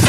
I